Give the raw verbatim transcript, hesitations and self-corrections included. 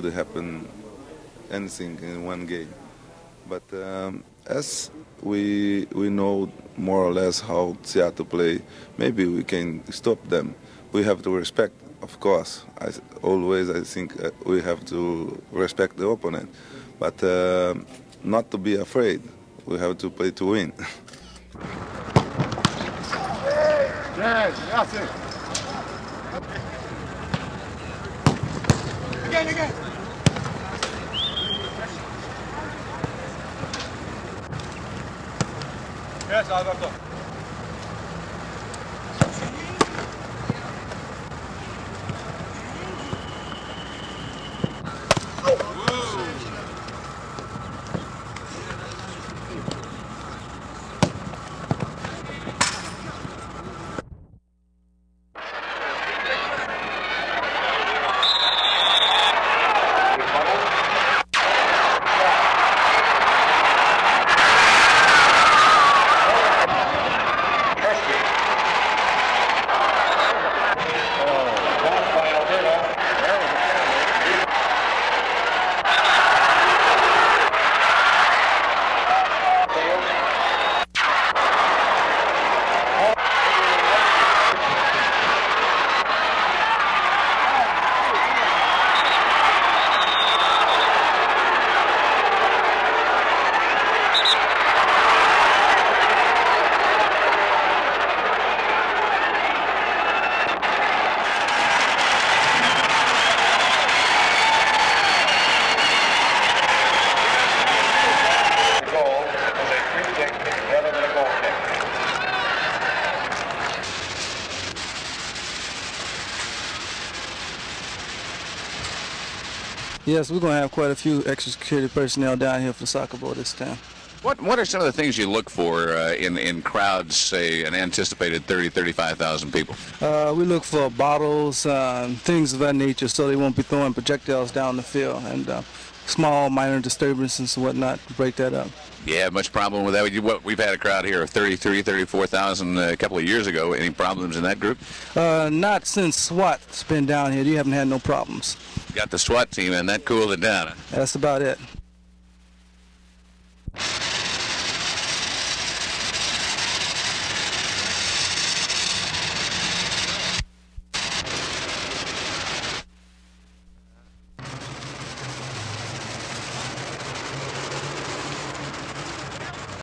could happen anything in one game. But um, as we we know more or less how Seattle play, maybe we can stop them. We have to respect, of course. I, always I think we have to respect the opponent, but uh, not to be afraid. We have to play to win. Yes, that's it. Again, again. Yes, Alberto. Yes, we're going to have quite a few extra security personnel down here for the soccer ball this time. What What are some of the things you look for uh, in in crowds, say an anticipated thirty, thirty-five thousand people? Uh, we look for bottles, uh, things of that nature, so they won't be throwing projectiles down the field, and uh, small minor disturbances and whatnot to break that up. Yeah, much problem with that. We've had a crowd here of thirty-three, thirty-four thousand a couple of years ago. Any problems in that group? Uh, not since SWAT's been down here. You haven't had no problems. Got the SWAT team, and that cooled it down. That's about it.